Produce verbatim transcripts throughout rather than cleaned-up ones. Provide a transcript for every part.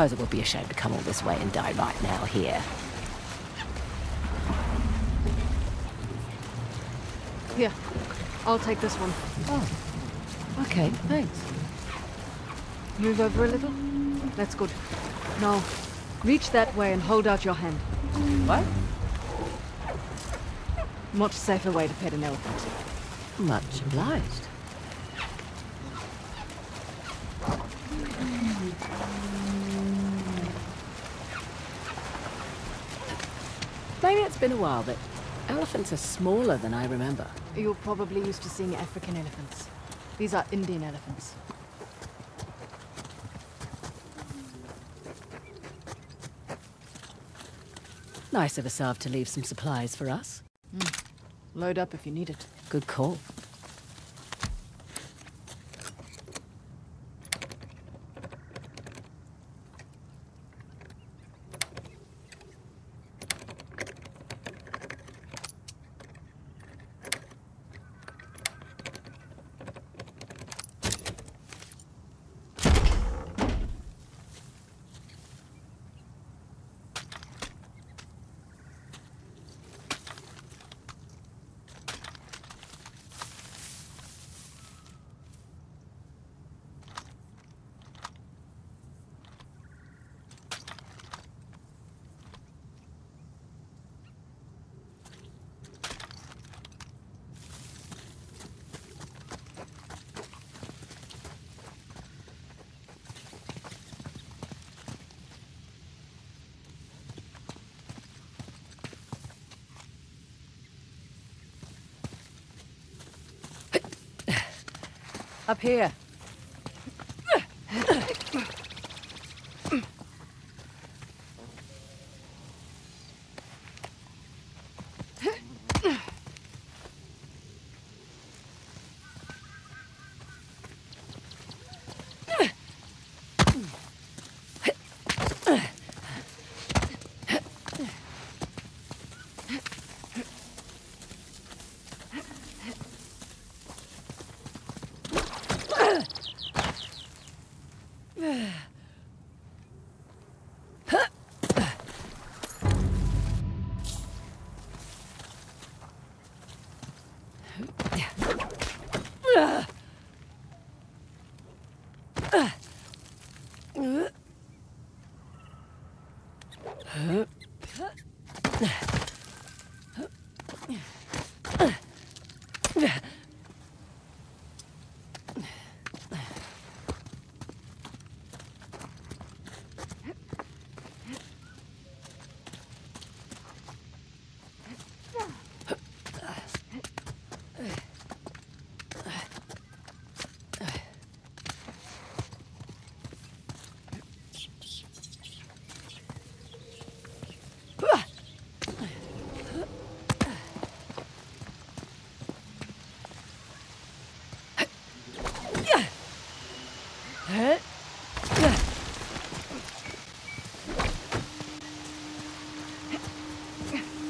suppose it would be a shame to come all this way and die right now here. Yeah, I'll take this one. Oh, okay, thanks. Move over a little? That's good. Now, reach that way and hold out your hand. What? Much safer way to pet an elephant. Much obliged. Maybe it's been a while, but elephants are smaller than I remember. You're probably used to seeing African elephants. These are Indian elephants. Nice of Asav to leave some supplies for us. Mm. Load up if you need it. Good call. Up here.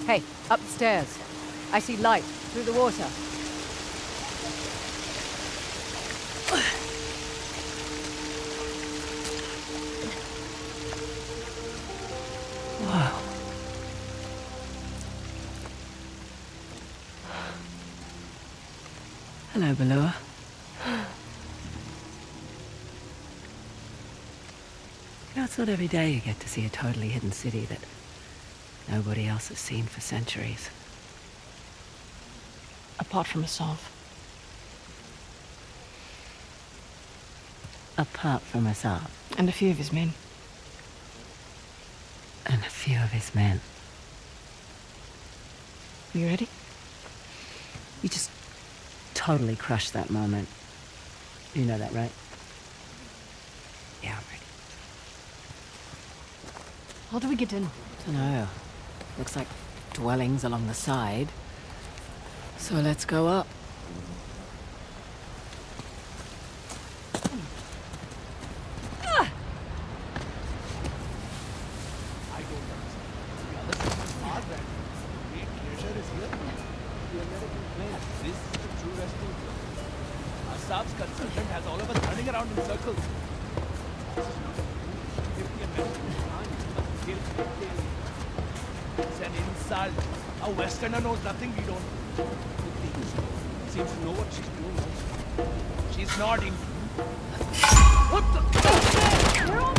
Hey, up the stairs. I see light through the water. Wow. Hello, Balua. You know, it's not every day you get to see a totally hidden city that nobody else has seen for centuries. Apart from Asav. Apart from Asav. And a few of his men. And a few of his men. Are you ready? You just totally crushed that moment. You know that, right? Yeah, I'm ready. How do we get in? Dunno. Looks like dwellings along the side. So let's go up. Asaph's consultant has all of us running around in circles. salt. A Westerner knows nothing we don't. Seems to know what she's doing also. She's nodding. What the? We're all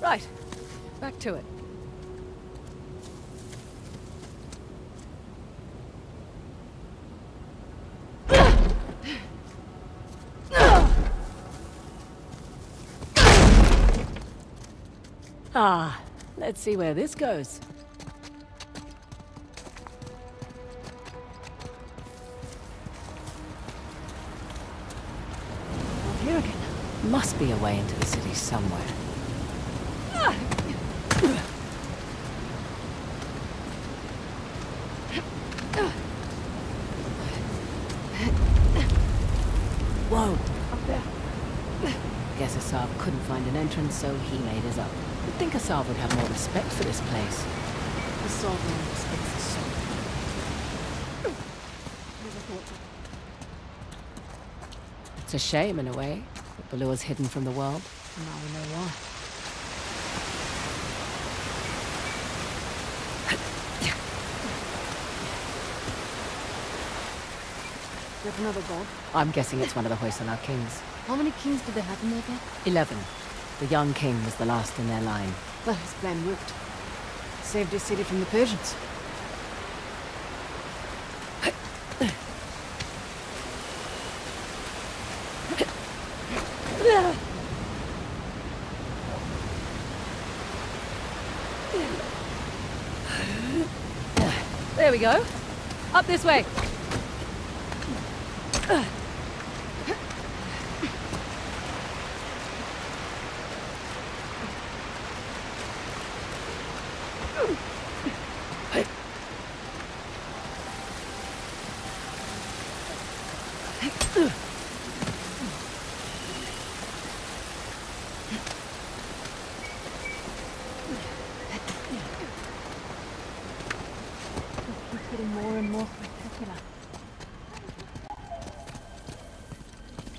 Right, back to it. Ah, let's see where this goes. Here again. Must be a way into the city somewhere. entrance, so he made his up. You'd think Asav would have more respect for this place. Asav will respect Asav. It's a shame, in a way, that Balua's hidden from the world. Now we know why. You have another god? I'm guessing it's one of the Hoysala kings. How many kings did they have in there? Eleven. The young king was the last in their line. Well, his plan worked. Saved his city from the Persians. There we go. Up this way.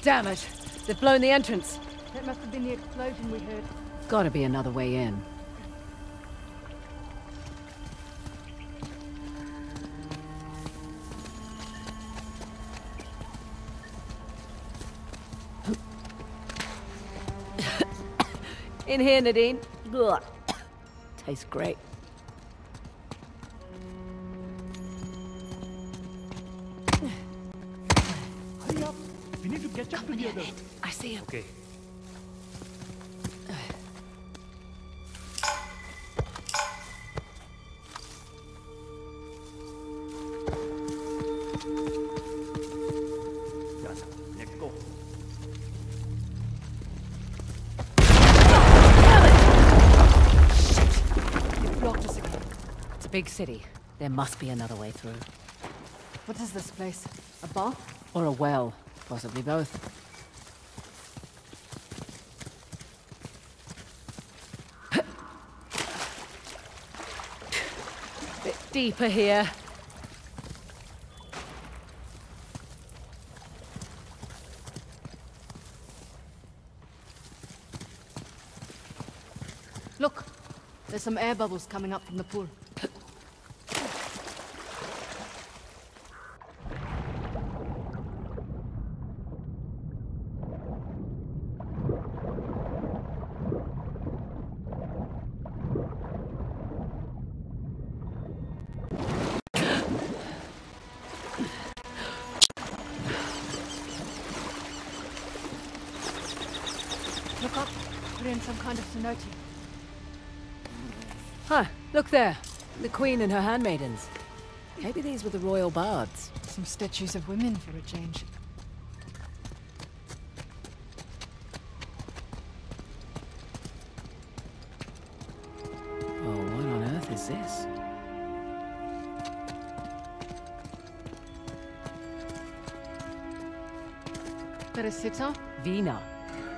Damn it! They've blown the entrance! That must have been the explosion we heard. Gotta be another way in. In here, Nadine. Ugh. Tastes great. I see him. Okay. Damn it! Shit! They blocked us again. It's a big city. There must be another way through. What is this place? A bath? Or a well? Possibly both. Deeper here. Look, there's some air bubbles coming up from the pool. Look up. We're in some kind of cenote. Huh. Look there. The queen and her handmaidens. Maybe these were the royal bards. Some statues of women for a change. Oh, what on earth is this? Perisitta? Vina.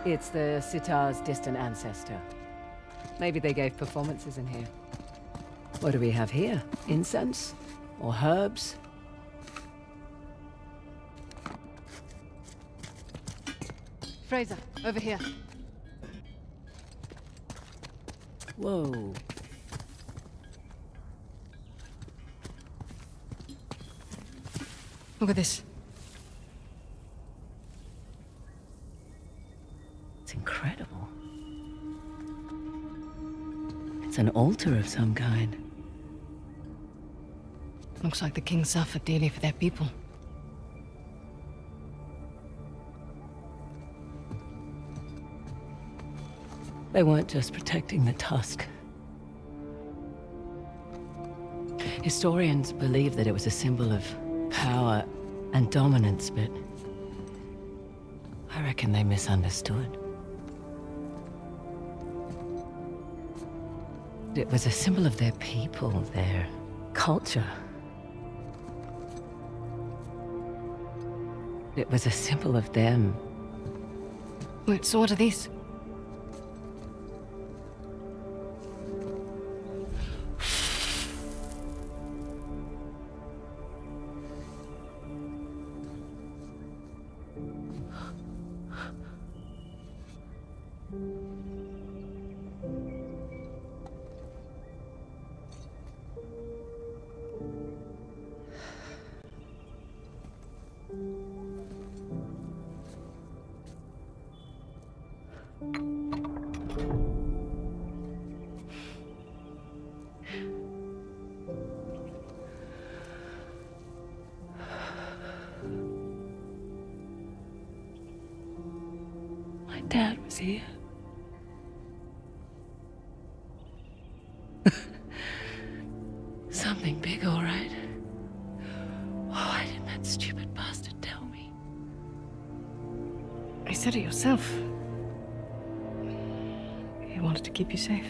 It's the sitar's distant ancestor. Maybe they gave performances in here. What do we have here? Incense? Or herbs? Frazer, over here. Whoa. Look at this. Incredible. It's an altar of some kind. Looks like the king suffered dearly for their people. They weren't just protecting the tusk. Historians believe that it was a symbol of power and dominance, but I reckon they misunderstood. It was a symbol of their people, their culture. It was a symbol of them. What sort of this? see. Something big, all right. Oh, why didn't that stupid bastard tell me? You said it yourself. He wanted to keep you safe.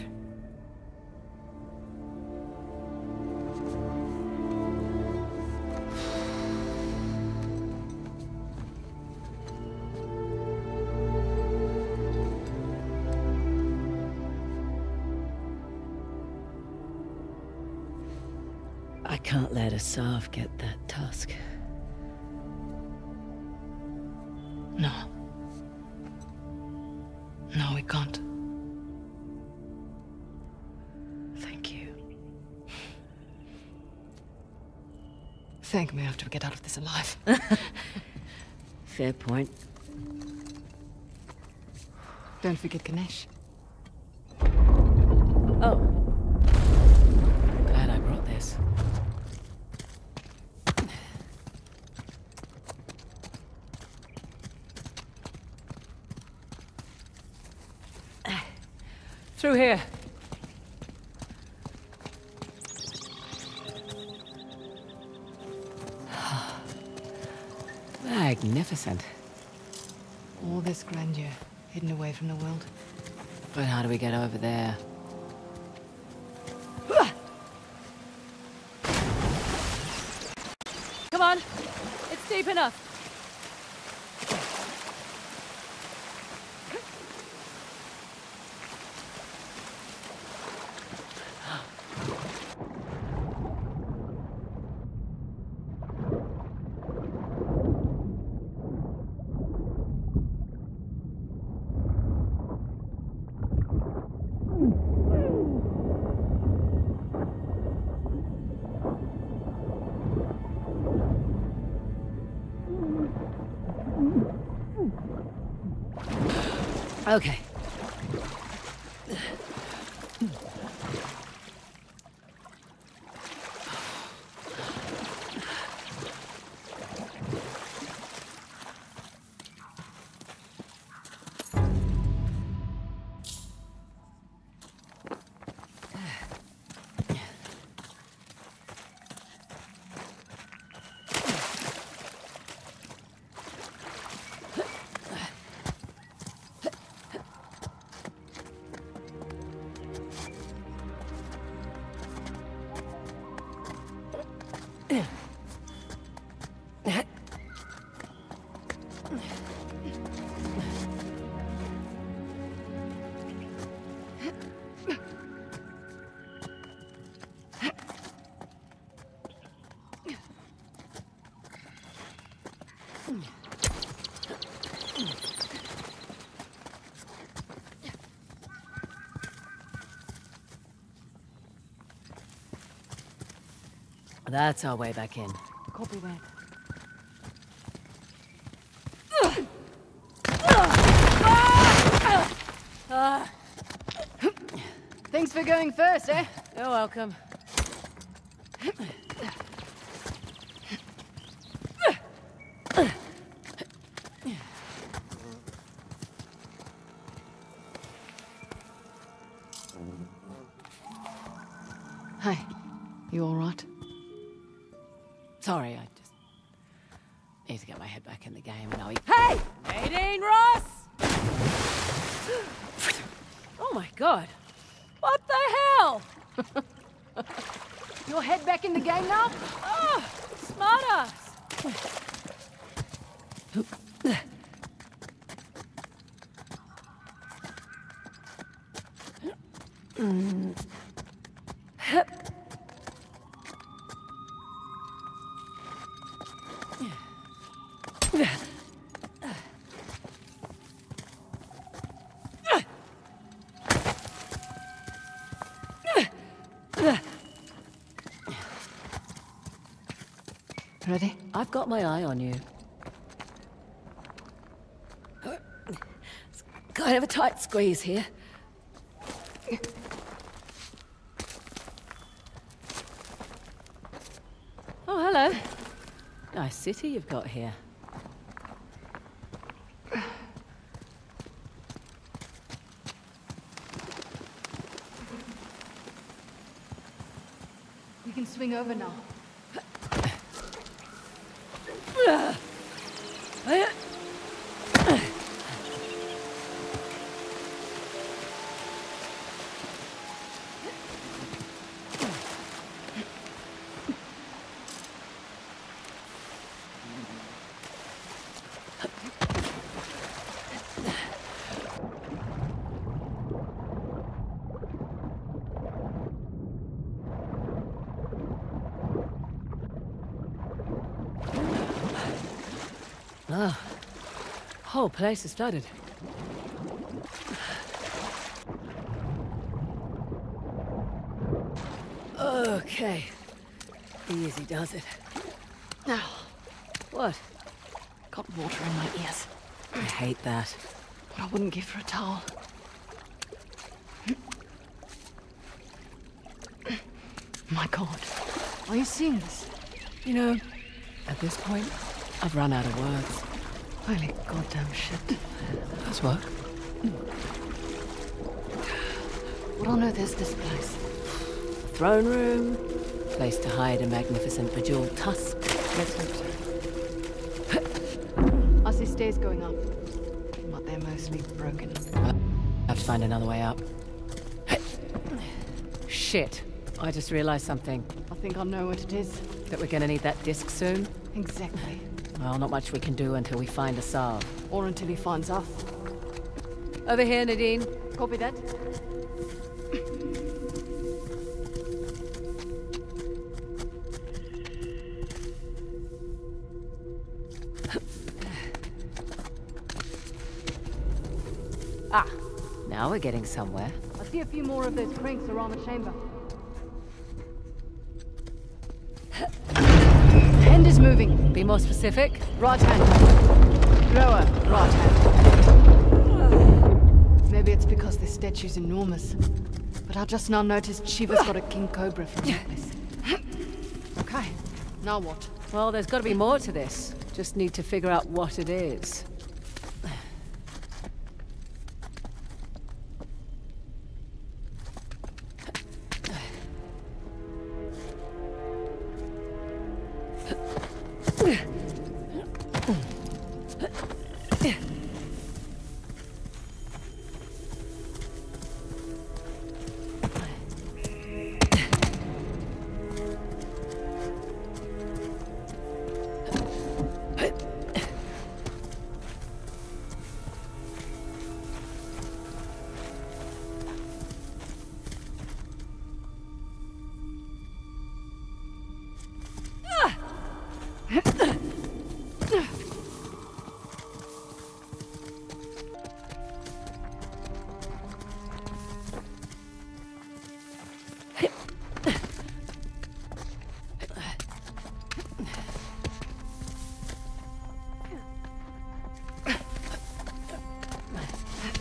I can't let Asav get that tusk. No. No, we can't. Thank you. Thank me after we get out of this alive. Fair point. Don't forget Ganesh. Oh. Through here. Magnificent. All this grandeur hidden away from the world. But how do we get over there? Come on, it's deep enough. Okay. That's our way back in. Copy that. Uh, Thanks for going first, eh? You're welcome. Hi. You all right? Sorry, I just need to get my head back in the game and I'll eat. Hey! Nadine Ross! Oh my god. What the hell? Your head back in the game now? Oh, smart ass. Ready? I've got my eye on you. It's kind of a tight squeeze here. Oh, hello. Nice city you've got here. can swing over now. Oh, whole place is flooded. Okay, easy does it. Now, oh. What? Got water in my ears. I hate that. What I wouldn't give for a towel. My God, are you seeing this? You know, at this point, I've run out of words. Holy goddamn shit. That's work. What on earth is this place? Throne room. Place to hide a magnificent bejeweled tusk. Let's hope so. I see stairs going up, but they're mostly broken. I have to find another way up. Shit. I just realized something. I think I know what it is. That we're gonna need that disc soon? Exactly. Well, not much we can do until we find Asav. Or until he finds us. Over here, Nadine. Copy that. Ah, now we're getting somewhere. I see a few more of those cranks around the chamber. Hand is moving. Be more specific. Right hand. Lower right hand. Maybe it's because this statue's enormous. But I just now noticed Shiva's got a king cobra from that place. Okay, now what? Well, there's got to be more to this. Just need to figure out what it is.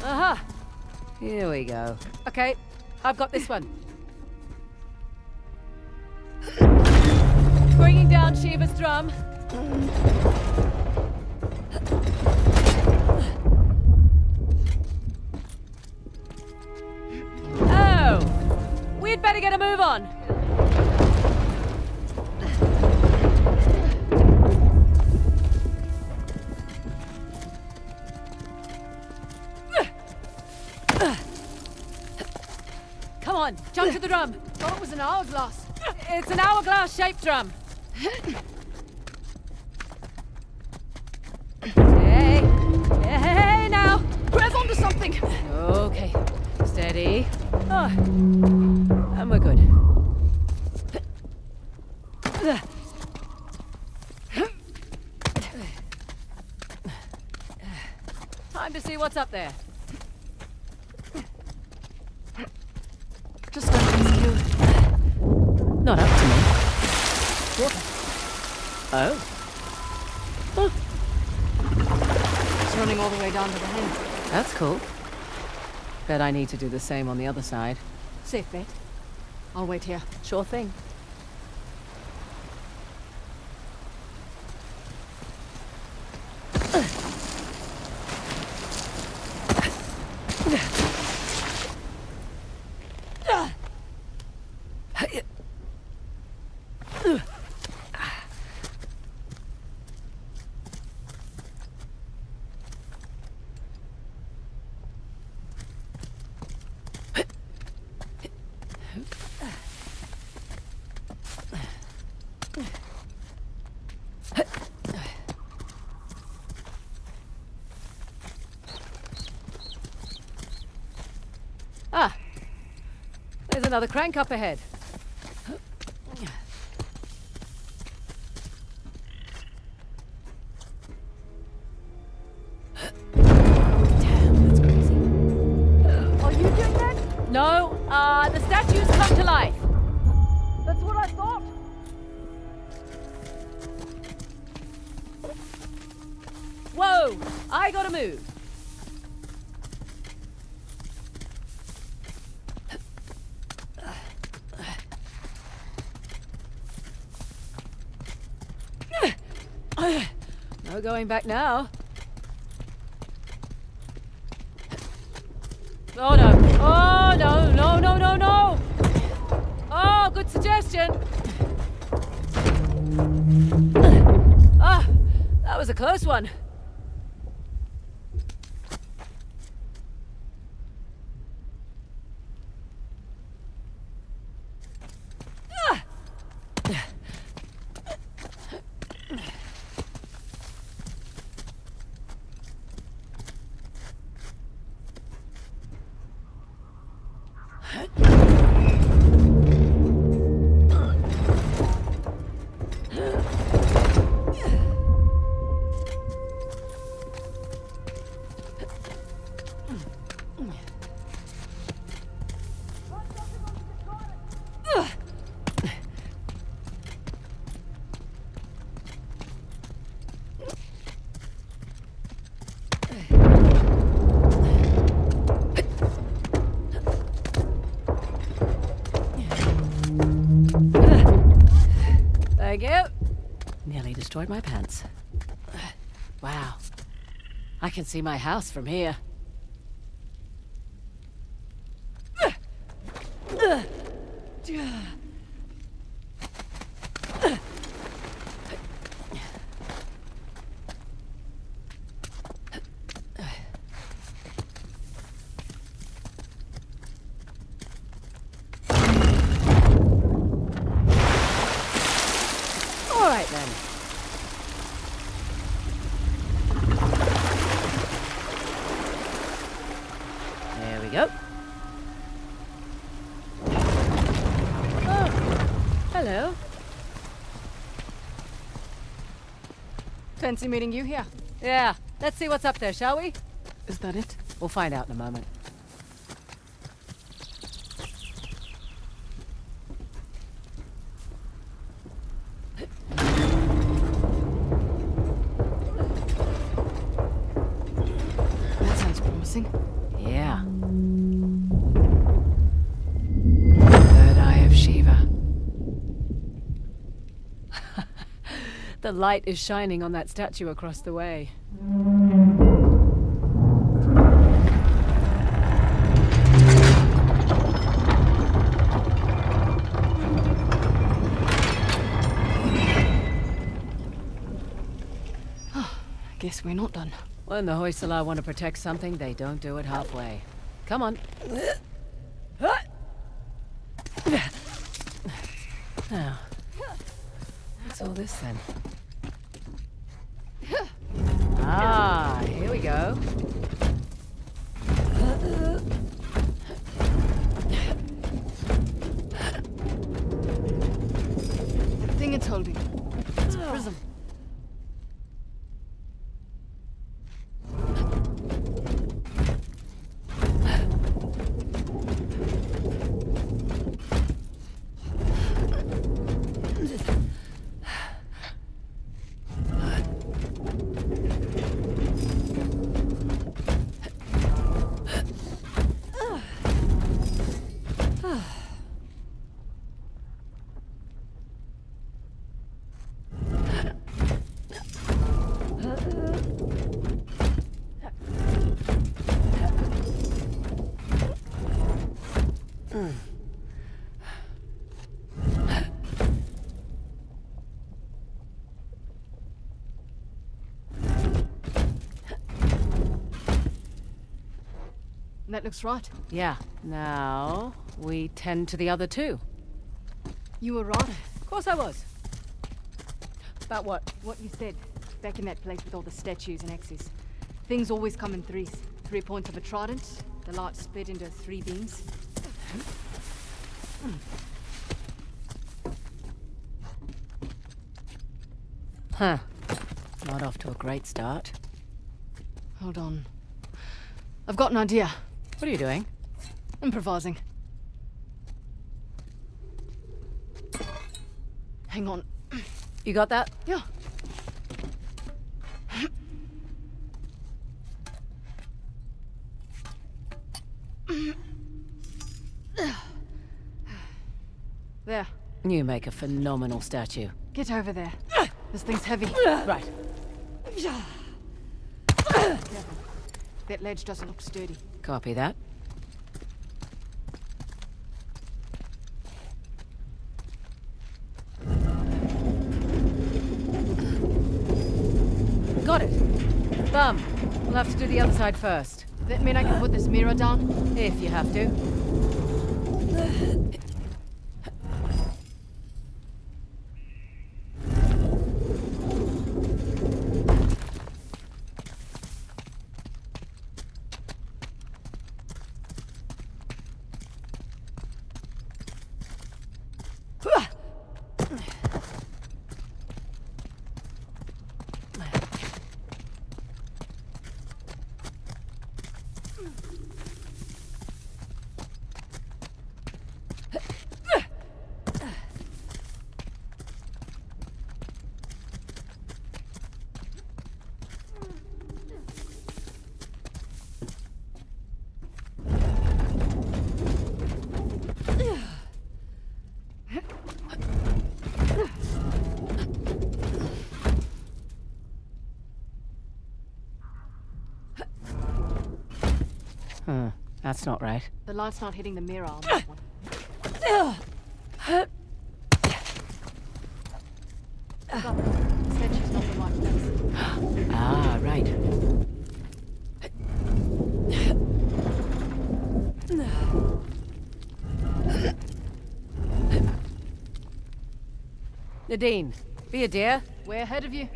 Aha! Here we go. Okay, I've got this one. Bringing down Shiva's drum. Oh! We'd better get a move on. Jump to the drum. Thought it was an hourglass. It's an hourglass-shaped drum. Hey, hey, now, grab onto something. Okay, steady. Oh. And we're good. Time to see what's up there. Just don't you. Not up to me. Water. Oh. Huh. It's running all the way down to the hand. That's cool. Bet I need to do the same on the other side. Safe bet. I'll wait here. Sure thing. There's another crank up ahead. Damn, that's crazy. Are you doing that? No, uh, the statues come to life. That's what I thought. Whoa, I gotta move. No going back now. Oh no, oh no, no, no, no, no. Oh, good suggestion. Ah, that was a close one. Destroyed my pants. Wow. I can see my house from here. All right then. Yep. Oh, hello. Fancy meeting you here. Yeah, let's see what's up there, shall we? Is that it? We'll find out in a moment. That sounds promising. Yeah. Third Eye of Shiva. The light is shining on that statue across the way. Oh, I guess we're not done. When the Hoysala want to protect something, they don't do it halfway. Come on. Now, what's all this then? Ah, here we go. The thing it's holding. It's a prism. That looks right. Yeah. Now, we tend to the other two. You were right. Of course I was. About what? What you said. Back in that place with all the statues and axes. Things always come in threes. Three points of a trident. The light split into three beams. Huh. Not off to a great start. Hold on. I've got an idea. What are you doing? Improvising. Hang on. You got that? Yeah. There. You make a phenomenal statue. Get over there. This thing's heavy. Right. That ledge doesn't look sturdy. Copy that. Got it. Bum. We'll have to do the other side first. Does that mean I can put this mirror down? If you have to. That's not right. The light's not hitting the mirror on that one. Said she's not the right place. Ah, right. Nadine, be a dear. We're ahead of you.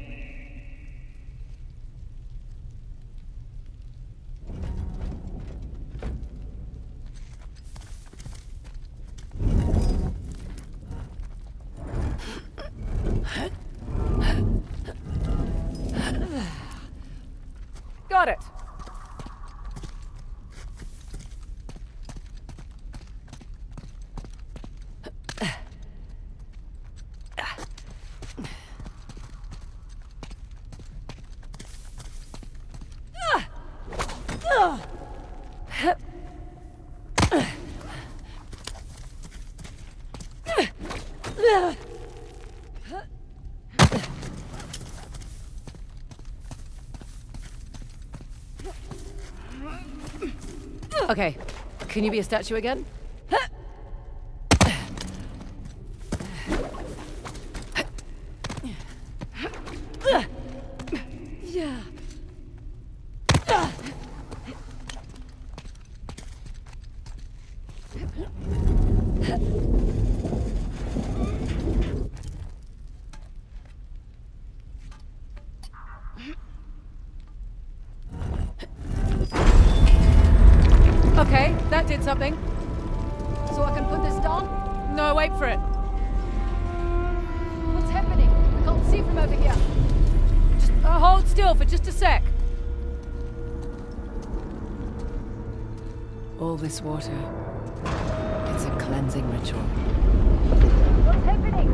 Okay, can you be a statue again? This water, it's a cleansing ritual. What's happening?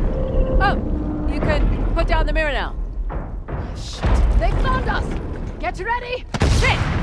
Oh, you can put down the mirror now. Oh, shit. They found us! Get ready! Shit!